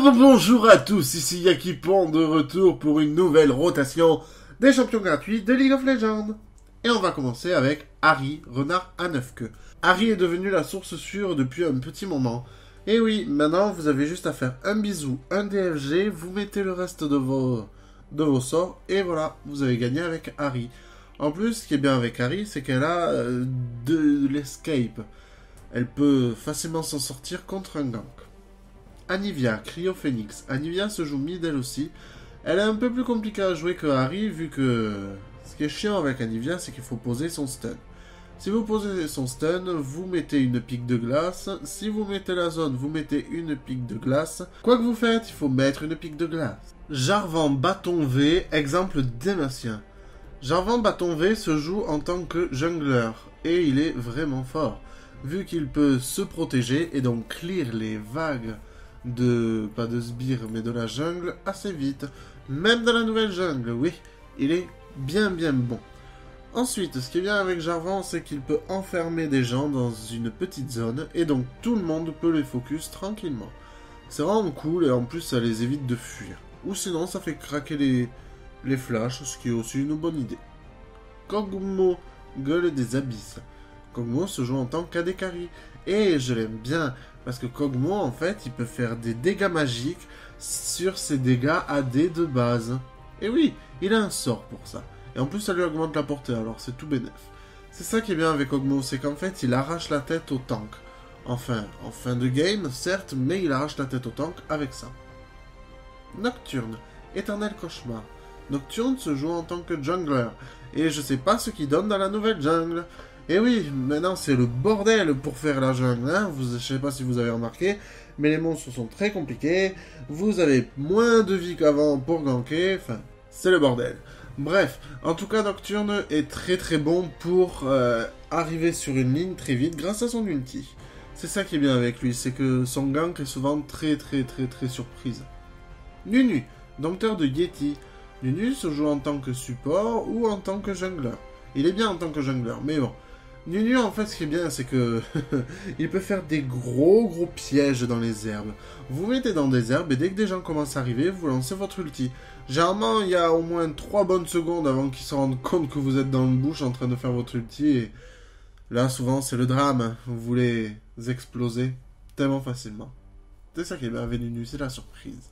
Bonjour à tous, ici Yakipon de retour pour une nouvelle rotation des champions gratuits de League of Legends. Et on va commencer avec Ahri, renard à 9 queues. Ahri est devenu la source sûre depuis un petit moment. Et oui, maintenant vous avez juste à faire un bisou, un DFG, vous mettez le reste de vos sorts et voilà, vous avez gagné avec Ahri. En plus, ce qui est bien avec Ahri, c'est qu'elle a de l'escape. Elle peut facilement s'en sortir contre un gank. Anivia, Cryophénix. Anivia se joue mid elle aussi. Elle est un peu plus compliquée à jouer que Ahri, vu que ce qui est chiant avec Anivia, c'est qu'il faut poser son stun. Si vous posez son stun, vous mettez une pique de glace. Si vous mettez la zone, vous mettez une pique de glace. Quoi que vous faites, il faut mettre une pique de glace. Jarvan IV, exemple Démacien. Jarvan IV se joue en tant que jungler, et il est vraiment fort, vu qu'il peut se protéger et donc clear les vagues pas de sbires, mais de la jungle assez vite. Même dans la nouvelle jungle, oui, il est bien bon. Ensuite, ce qui est bien avec Jarvan, c'est qu'il peut enfermer des gens dans une petite zone, et donc tout le monde peut les focus tranquillement. C'est vraiment cool, et en plus ça les évite de fuir. Ou sinon, ça fait craquer les flashs, ce qui est aussi une bonne idée. Kog'Maw, gueule des abysses. Kog'Maw se joue en tant qu'AD carry. Et je l'aime bien, parce que Kog'Maw, en fait, il peut faire des dégâts magiques sur ses dégâts AD de base. Et oui, il a un sort pour ça. Et en plus, ça lui augmente la portée, alors c'est tout bénef. C'est ça qui est bien avec Kog'Maw, c'est qu'en fait, il arrache la tête au tank. Enfin, en fin de game, certes, mais il arrache la tête au tank avec ça. Nocturne, éternel cauchemar. Nocturne se joue en tant que jungler. Et je sais pas ce qu'il donne dans la nouvelle jungle. Et oui, maintenant c'est le bordel pour faire la jungle, hein. Je sais pas si vous avez remarqué, mais les monstres sont très compliqués, vous avez moins de vie qu'avant pour ganker, enfin, c'est le bordel. Bref, en tout cas Nocturne est très bon pour arriver sur une ligne très vite grâce à son ulti. C'est ça qui est bien avec lui, c'est que son gank est souvent très surprise. Nunu, dompteur de Yeti. Nunu se joue en tant que support ou en tant que jungleur. Il est bien en tant que jungleur, mais bon. Nunu, en fait, ce qui est bien, c'est que il peut faire des gros pièges dans les herbes. Vous mettez dans des herbes et dès que des gens commencent à arriver, vous lancez votre ulti. Généralement, il y a au moins 3 bonnes secondes avant qu'ils se rendent compte que vous êtes dans le bush en train de faire votre ulti. Et là, souvent, c'est le drame. Vous les explosez tellement facilement. C'est ça qui est bien avec Nunu, c'est la surprise.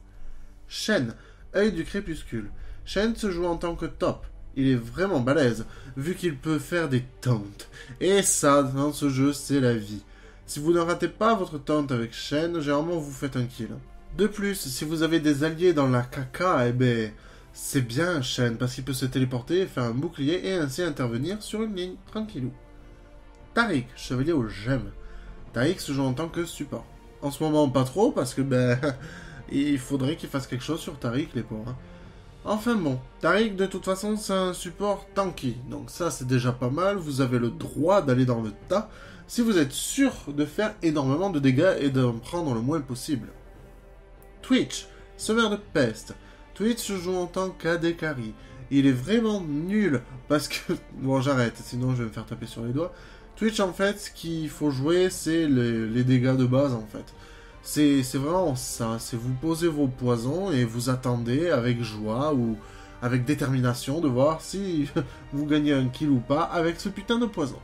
Shen, œil du crépuscule. Shen se joue en tant que top. Il est vraiment balèze, vu qu'il peut faire des taunts. Et ça, dans ce jeu, c'est la vie. Si vous ne ratez pas votre taunt avec Shen, généralement vous faites un kill. De plus, si vous avez des alliés dans la caca, eh ben, c'est bien Shen, parce qu'il peut se téléporter, faire un bouclier et ainsi intervenir sur une ligne, tranquillou. Taric, chevalier aux gemmes. Taric se joue en tant que support. En ce moment, pas trop, parce que ben, il faudrait qu'il fasse quelque chose sur Taric, les pauvres. Enfin bon, Taric de toute façon c'est un support tanky, donc ça c'est déjà pas mal, vous avez le droit d'aller dans le tas, si vous êtes sûr de faire énormément de dégâts et d'en prendre le moins possible. Twitch, semeur de peste. Twitch se joue en tant qu'AD carry, il est vraiment nul, parce que... Bon j'arrête, sinon je vais me faire taper sur les doigts. Twitch en fait, ce qu'il faut jouer c'est les dégâts de base en fait. C'est vraiment ça, c'est vous posez vos poisons et vous attendez avec joie ou avec détermination de voir si vous gagnez un kill ou pas avec ce putain de poison.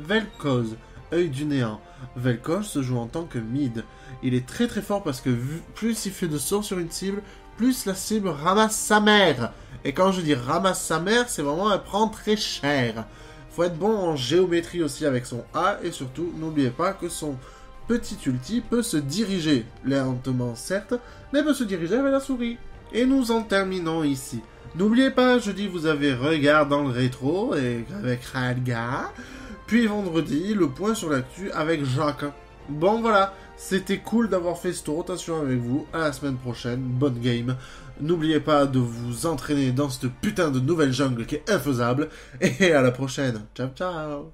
Vel'Koz, œil du néant. Vel'Koz se joue en tant que mid. Il est très fort parce que plus il fait de sorts sur une cible, plus la cible ramasse sa mère. Et quand je dis ramasse sa mère, c'est vraiment elle prend très cher. Faut être bon en géométrie aussi avec son A et surtout n'oubliez pas que son... petit ulti peut se diriger, lentement certes, mais peut se diriger avec la souris. Et nous en terminons ici. N'oubliez pas, jeudi vous avez Regard dans le rétro et avec Ra'lga, puis vendredi le point sur l'actu avec Jacques. Bon voilà, c'était cool d'avoir fait cette rotation avec vous, à la semaine prochaine, bonne game. N'oubliez pas de vous entraîner dans cette putain de nouvelle jungle qui est infaisable, et à la prochaine, ciao ciao.